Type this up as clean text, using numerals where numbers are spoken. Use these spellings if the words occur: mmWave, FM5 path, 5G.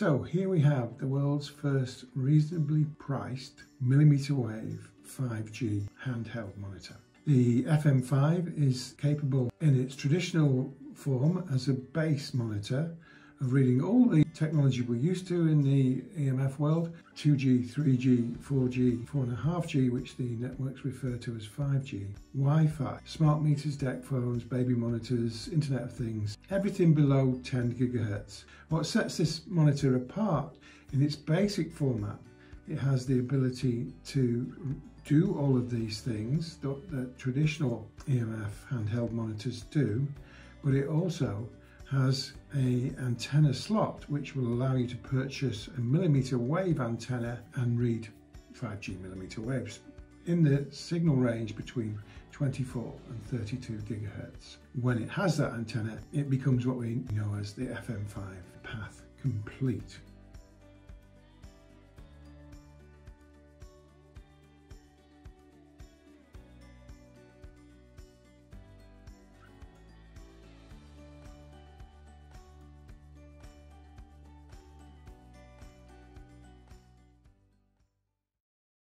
So here we have the world's first reasonably priced millimeter wave 5G handheld monitor. The FM5 is capable in its traditional form as a base monitor of reading all the technology we're used to in the EMF world, 2G, 3G, 4G, 4.5G, which the networks refer to as 5G, Wi-Fi, smart meters, deck phones, baby monitors, Internet of Things, everything below 10 gigahertz. What sets this monitor apart in its basic format, it has the ability to do all of these things that traditional EMF handheld monitors do, but it also has an antenna slot which will allow you to purchase a millimeter wave antenna and read 5G millimeter waves in the signal range between 24 and 32 gigahertz. When it has that antenna, it becomes what we know as the FM5 Path Complete.